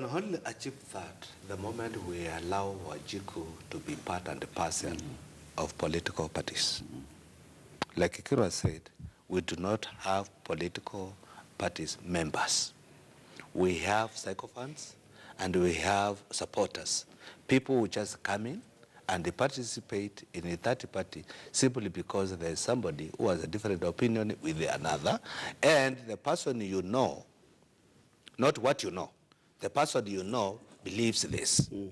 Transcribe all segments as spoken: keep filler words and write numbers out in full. We can only achieve that the moment we allow Wajiku to be part and parcel mm-hmm. of political parties. Mm-hmm. Like Kiro said, we do not have political parties members. We have sycophants and we have supporters. People who just come in and they participate in a third party simply because there is somebody who has a different opinion with another, and the person you know, not what you know, the person you know believes this. Mm.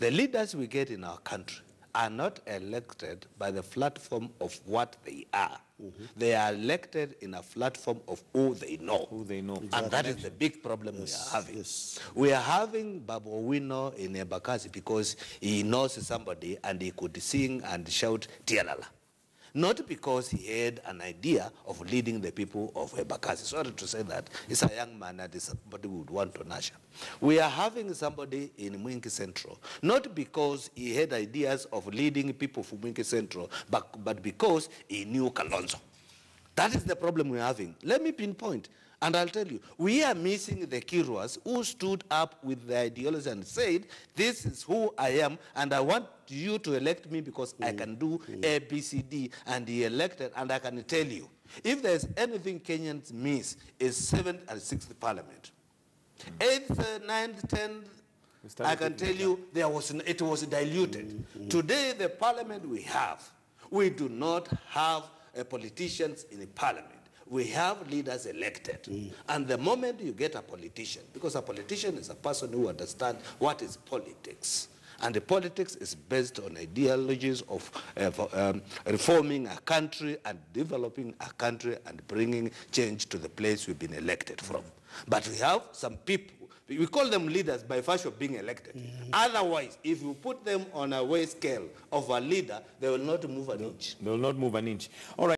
The leaders we get in our country are not elected by the platform of what they are. Mm-hmm. They are elected in a platform of who they know. Who they know. Exactly. And that is the big problem yes. we are having. Yes. We are having Babu Owino in Embakasi because he knows somebody and he could sing and shout Tiyalala. Not because he had an idea of leading the people of Embakasi. Sorry to say that. It's a young man that somebody would want to nurture. We are having somebody in Mwiki Central, not because he had ideas of leading people from Mwiki Central, but, but because he knew Kalonzo. That is the problem we're having. Let me pinpoint, and I'll tell you. We are missing the Kirwas who stood up with the ideology and said, this is who I am, and I want you to elect me because mm. I can do mm. A, B, C, D, and he elected, and I can tell you, if there's anything Kenyans miss, is seventh and sixth parliament. Mm. Eighth, uh, ninth, tenth, I can tell you, there was it was diluted. Mm. Mm. Today, the parliament we have, we do not have uh, politicians in the parliament. We have leaders elected. Mm. And the moment you get a politician, because a politician is a person who understands what is politics. And the politics is based on ideologies of uh, for, um, reforming a country and developing a country and bringing change to the place we've been elected from. But we have some people, we call them leaders by virtue of being elected. Mm-hmm. Otherwise, if you put them on a weight scale of a leader, they will not move an inch. They will not move an inch. All right.